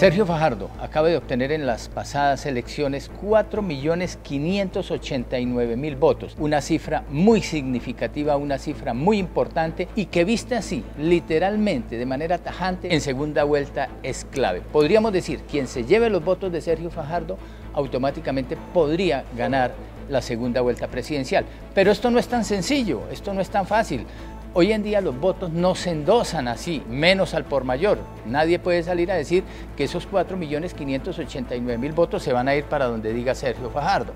Sergio Fajardo acaba de obtener en las pasadas elecciones 4.589.000 votos, una cifra muy significativa, una cifra muy importante y que vista así, literalmente, de manera tajante, en segunda vuelta es clave. Podríamos decir, quien se lleve los votos de Sergio Fajardo automáticamente podría ganar la segunda vuelta presidencial. Pero esto no es tan sencillo, esto no es tan fácil. Hoy en día los votos no se endosan así, menos al por mayor. Nadie puede salir a decir que esos 4.589.000 votos se van a ir para donde diga Sergio Fajardo.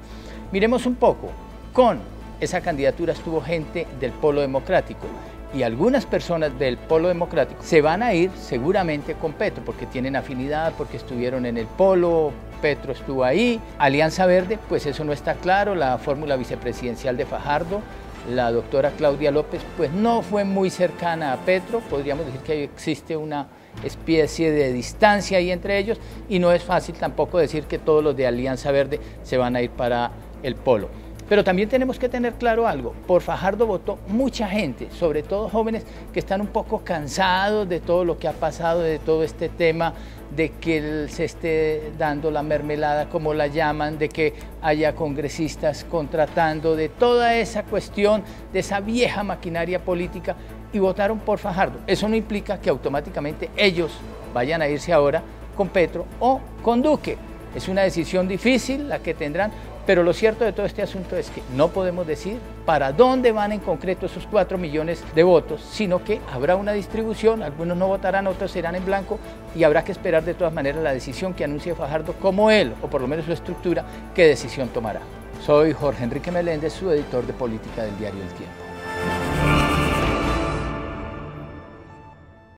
Miremos un poco, con esa candidatura estuvo gente del Polo Democrático y algunas personas del Polo Democrático se van a ir seguramente con Petro porque tienen afinidad, porque estuvieron en el Polo, Petro estuvo ahí. Alianza Verde, pues eso no está claro, la fórmula vicepresidencial de Fajardo, la doctora Claudia López, pues no fue muy cercana a Petro, podríamos decir que existe una especie de distancia ahí entre ellos y no es fácil tampoco decir que todos los de Alianza Verde se van a ir para el Polo. Pero también tenemos que tener claro algo, por Fajardo votó mucha gente, sobre todo jóvenes que están un poco cansados de todo lo que ha pasado, de todo este tema, de que se esté dando la mermelada, como la llaman, de que haya congresistas contratando, de toda esa cuestión, de esa vieja maquinaria política, y votaron por Fajardo. Eso no implica que automáticamente ellos vayan a irse ahora con Petro o con Duque. Es una decisión difícil la que tendrán, pero lo cierto de todo este asunto es que no podemos decir para dónde van en concreto esos 4 millones de votos, sino que habrá una distribución, algunos no votarán, otros serán en blanco y habrá que esperar de todas maneras la decisión que anuncie Fajardo, como él, o por lo menos su estructura, qué decisión tomará. Soy Jorge Enrique Meléndez, su editor de política del diario El Tiempo.